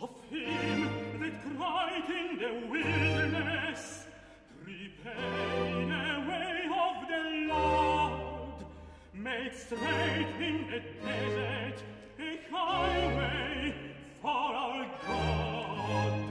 Of him that cried in the wilderness, preparing a way of the Lord, made straight in the desert a highway for our God.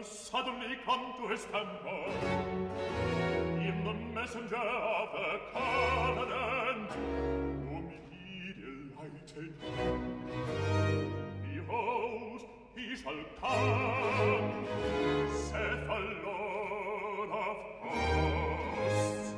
Suddenly come to his temple in the messenger of the covenant whom he delighted in. Behold, he shall come, saith the Lord of hosts.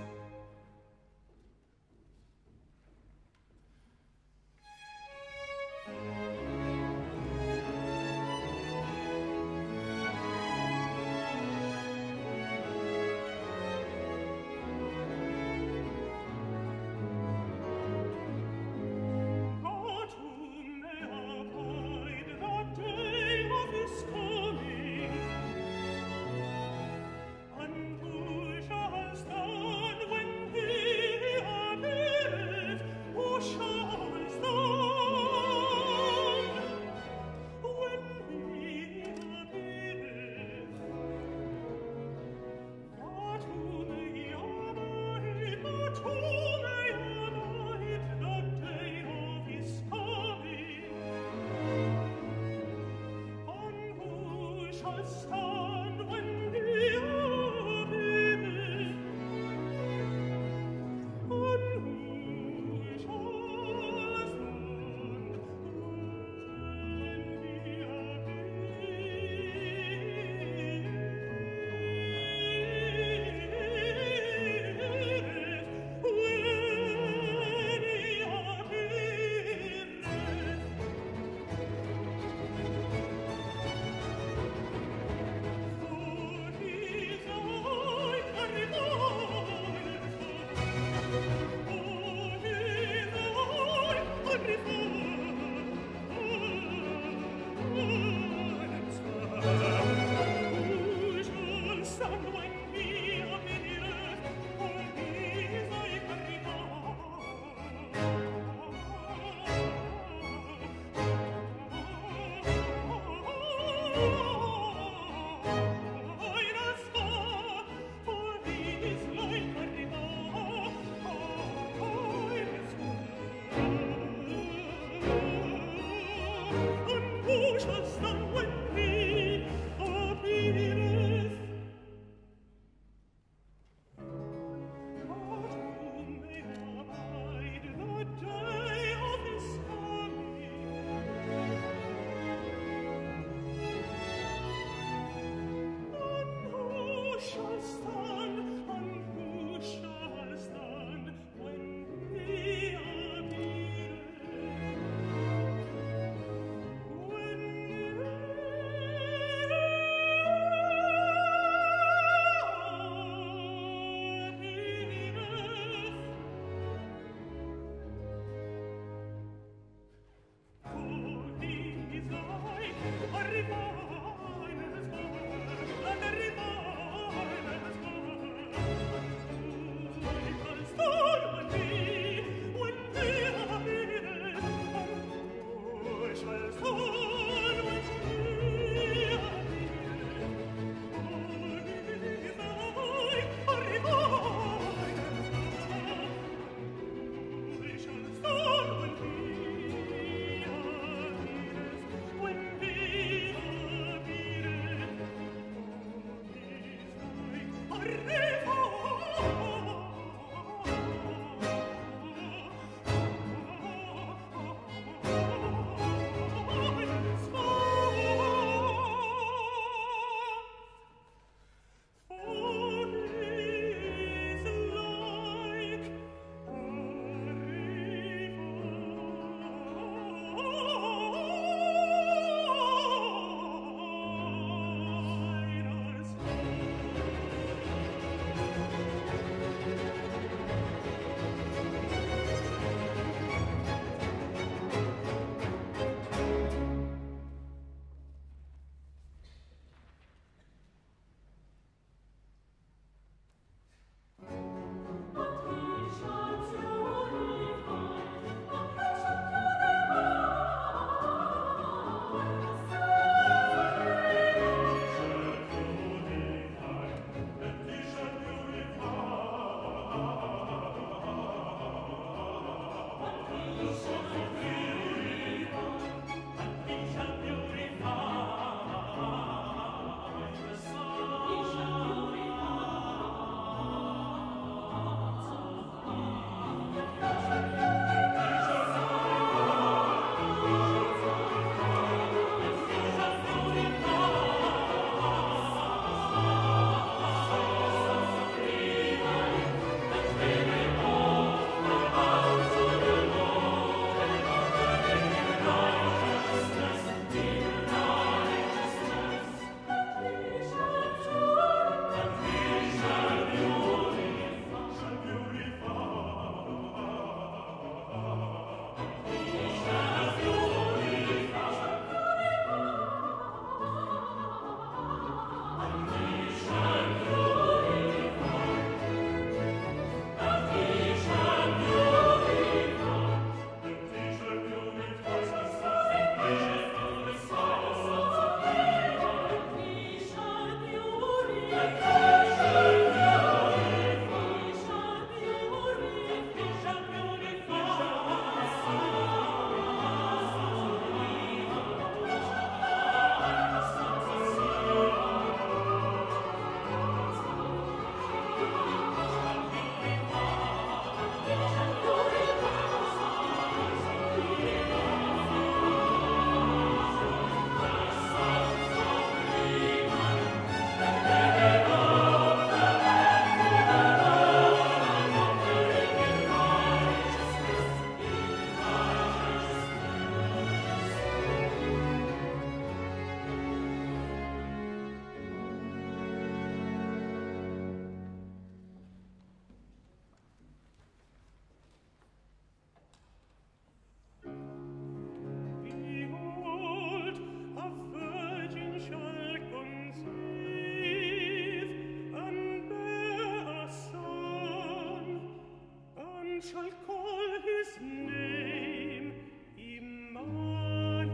we shall call his name Immanuel,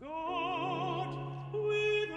God with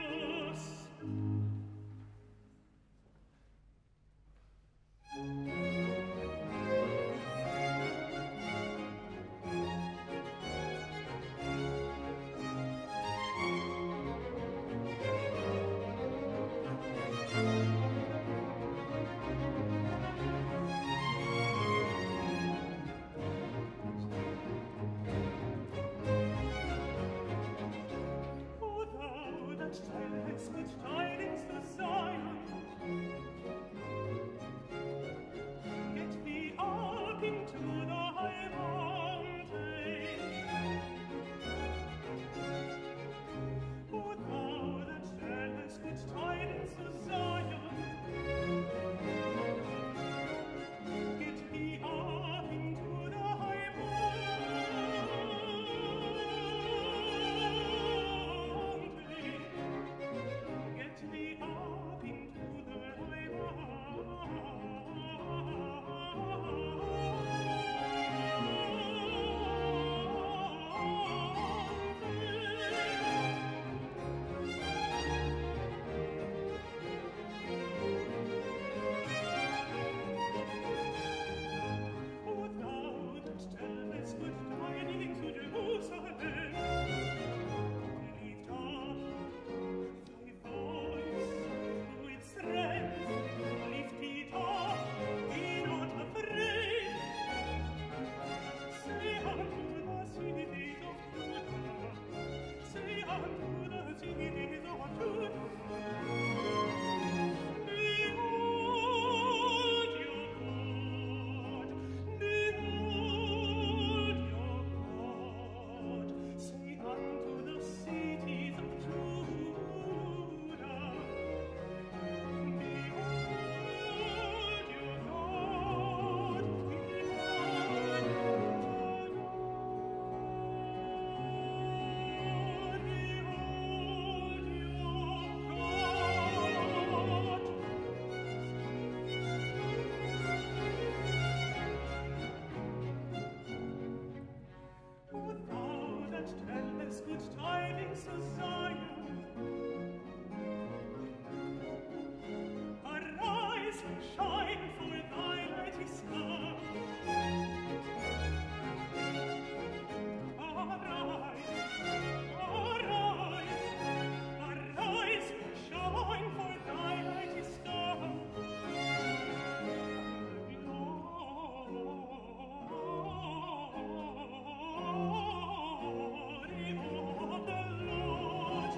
us.